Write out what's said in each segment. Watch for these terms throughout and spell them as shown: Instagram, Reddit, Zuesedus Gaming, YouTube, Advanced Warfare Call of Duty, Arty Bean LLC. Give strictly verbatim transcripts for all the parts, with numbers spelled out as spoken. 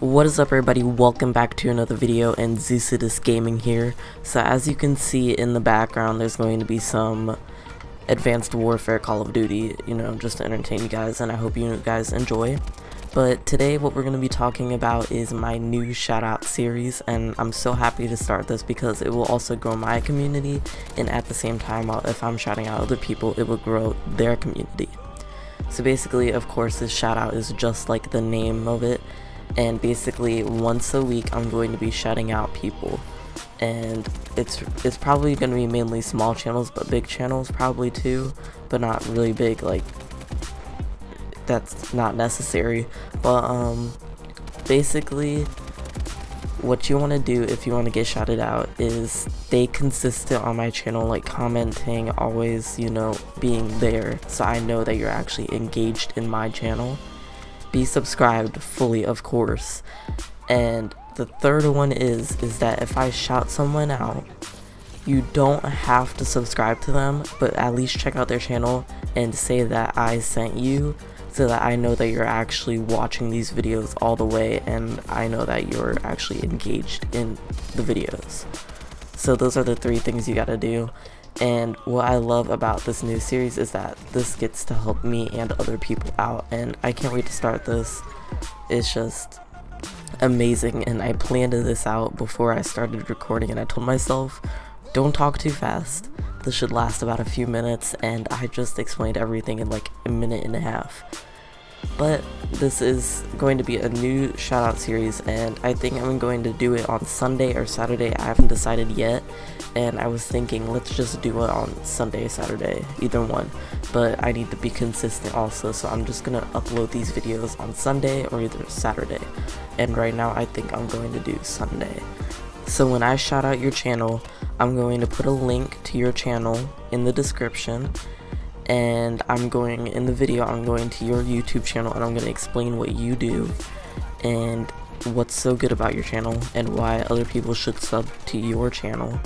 What is up, everybody? Welcome back to another video, and Zuesedus Gaming here. So as you can see in the background, there's going to be some Advanced Warfare Call of Duty, you know, just to entertain you guys, and I hope you guys enjoy. But today what we're going to be talking about is my new shoutout series, and I'm so happy to start this because it will also grow my community, and at the same time, if I'm shouting out other people, it will grow their community. So basically, of course, this shoutout is just like the name of it. And basically, once a week, I'm going to be shouting out people, and it's it's probably going to be mainly small channels, but big channels probably too, but not really big, like that's not necessary. But um, basically, what you want to do if you want to get shouted out is stay consistent on my channel, like commenting, always, you know, being there, so I know that you're actually engaged in my channel. Be subscribed fully, of course. And the third one is is that if I shout someone out, you don't have to subscribe to them, but at least check out their channel and say that I sent you, so that I know that you're actually watching these videos all the way, and I know that you're actually engaged in the videos. So those are the three things you gotta do. And what I love about this new series is that this gets to help me and other people out, and I can't wait to start this. It's just amazing, and I planned this out before I started recording, and I told myself, don't talk too fast. This should last about a few minutes, and I just explained everything in like a minute and a half. But this is going to be a new shoutout series, and I think I'm going to do it on Sunday or Saturday. I haven't decided yet, and I was thinking let's just do it on Sunday, Saturday, either one, but I need to be consistent also, so I'm just gonna upload these videos on Sunday or either Saturday, and right now I think I'm going to do Sunday. So when I shout out your channel, I'm going to put a link to your channel in the description, and I'm going in the video I'm going to your YouTube channel, and I'm going to explain what you do and what's so good about your channel and why other people should sub to your channel.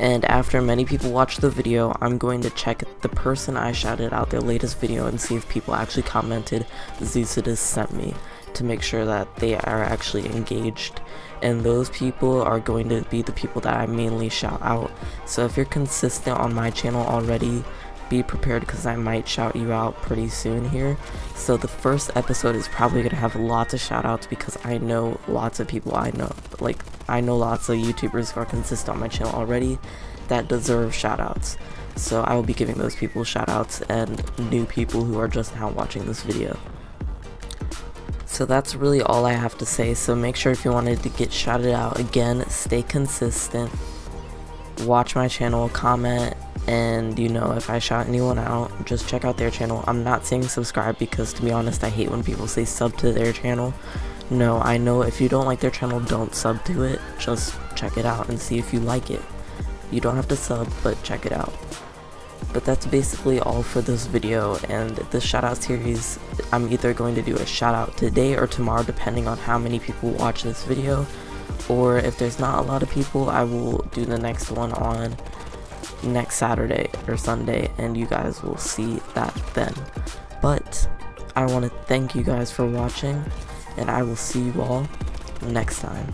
And after many people watch the video, I'm going to check the person I shouted out their latest video and see if people actually commented Zuesedus sent me, to make sure that they are actually engaged, and those people are going to be the people that I mainly shout out. So if you're consistent on my channel already, be prepared, because I might shout you out pretty soon here. So the first episode is probably going to have lots of shout outs, because I know lots of people I know like I know lots of YouTubers who are consistent on my channel already that deserve shout outs. So I will be giving those people shout outs, and new people who are just now watching this video. So that's really all I have to say. So make sure if you wanted to get shouted out again, stay consistent, watch my channel, comment, and you know, if I shout anyone out, just check out their channel. I'm not saying subscribe, because to be honest, I hate when people say sub to their channel. No, I know if you don't like their channel, don't sub to it. Just check it out and see if you like it. You don't have to sub, but check it out. But that's basically all for this video, and the shoutout series, I'm either going to do a shoutout today or tomorrow, depending on how many people watch this video, or if there's not a lot of people, I will do the next one on next Saturday or Sunday, and you guys will see that then. But I want to thank you guys for watching, and I will see you all next time.